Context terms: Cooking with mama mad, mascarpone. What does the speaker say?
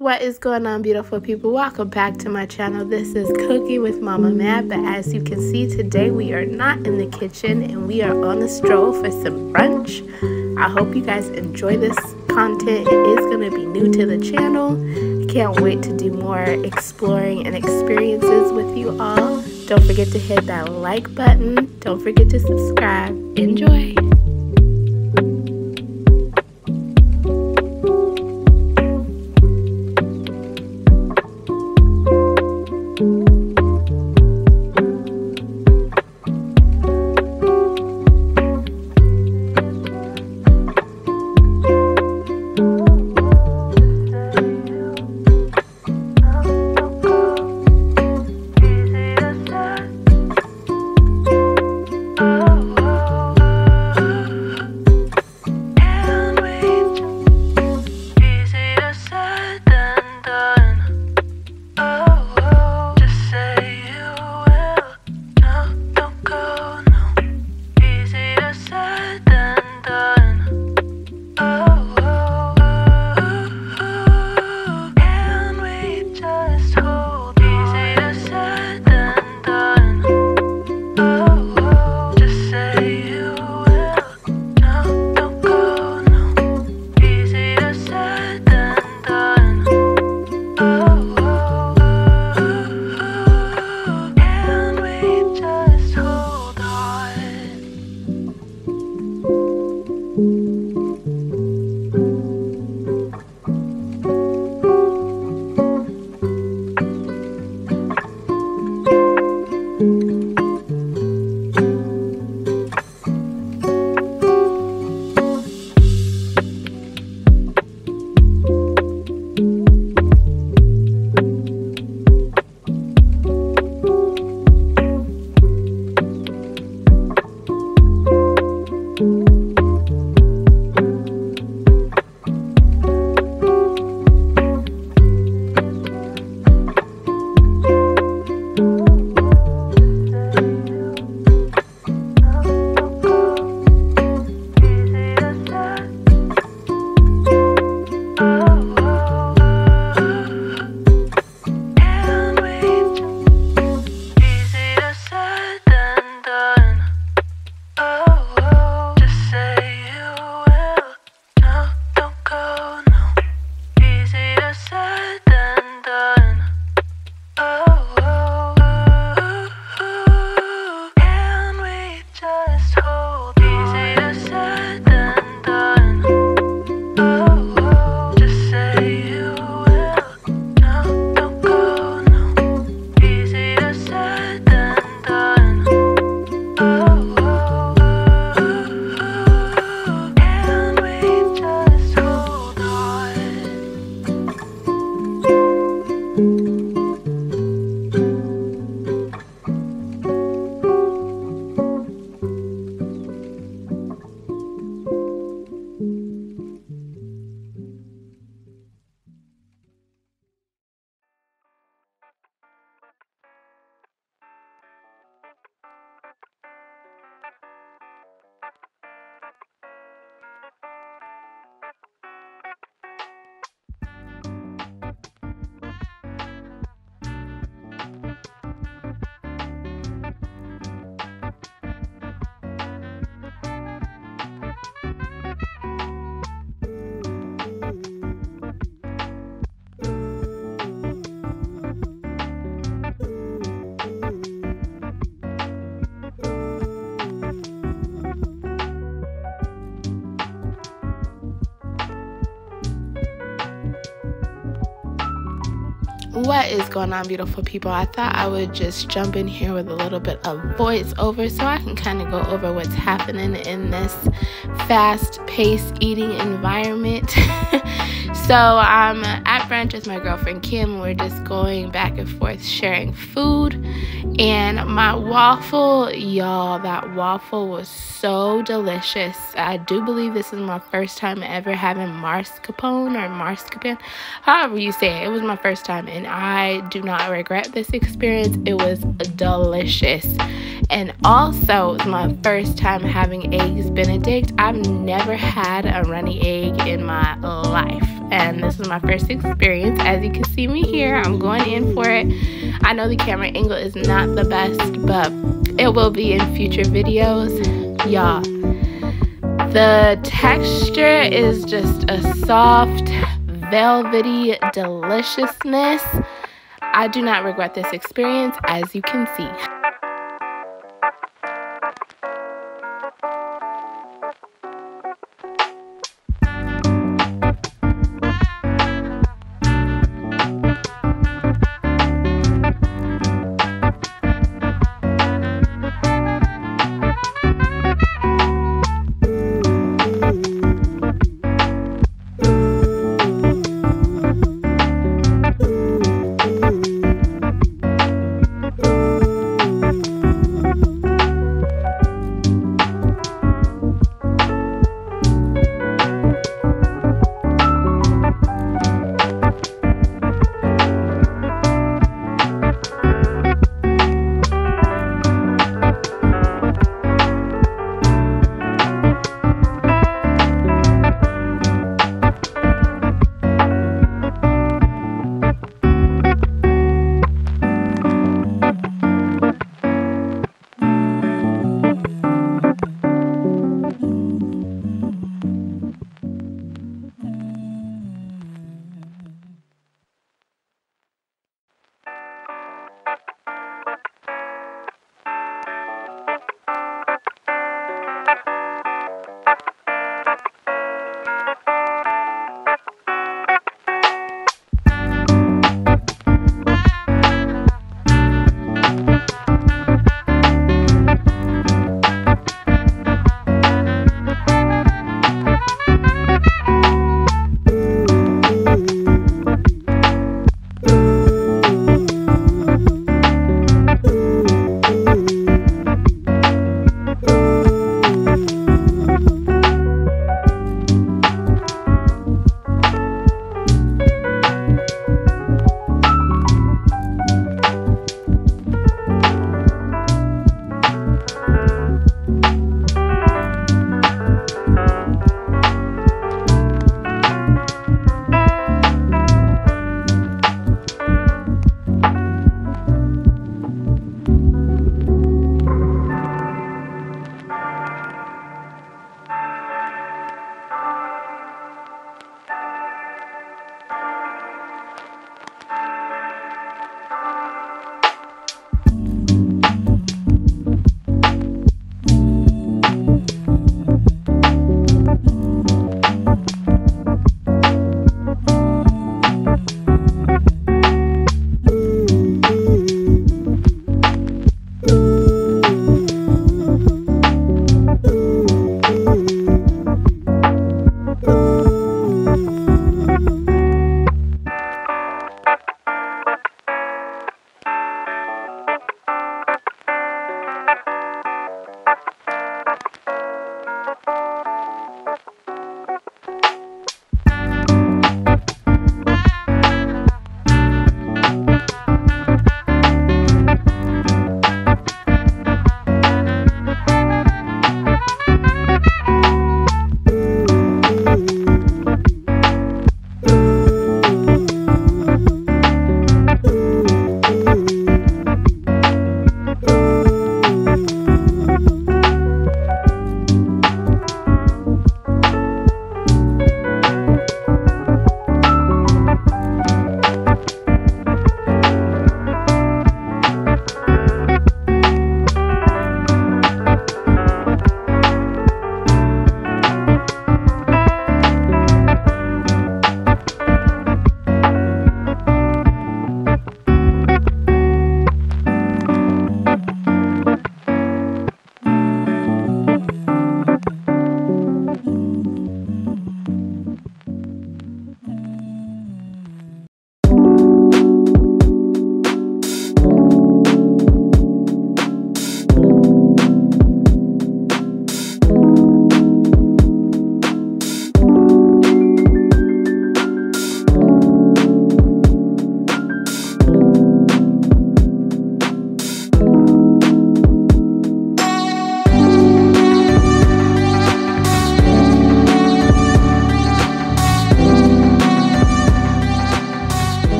What is going on, beautiful people? Welcome back to my channel. This is Cooking with Mama Mad, but as you can see, today we are not in the kitchen and we are on a stroll for some brunch. I hope you guys enjoy this content. It is going to be new to the channel. I can't wait to do more exploring and experiences with you all. Don't forget to hit that like button. Don't forget to subscribe. Enjoy. What is going on, beautiful people? I thought I would just jump in here with a little bit of voiceover so I can kind of go over what's happening in this fast-paced eating environment. So I'm at brunch with my girlfriend Kim. We're just going back and forth sharing food, and my waffle, y'all, that waffle was so delicious. I do believe this is my first time ever having mascarpone or mascarpone, however you say it. It was my first time and I do not regret this experience. It was delicious. And also, it's my first time having eggs Benedict. I've never had a runny egg in my life. and this is my first experience. As you can see me here, I'm going in for it. I know the camera angle is not the best, but it will be in future videos. Y'all, the texture is just a soft, velvety deliciousness. I do not regret this experience, as you can see.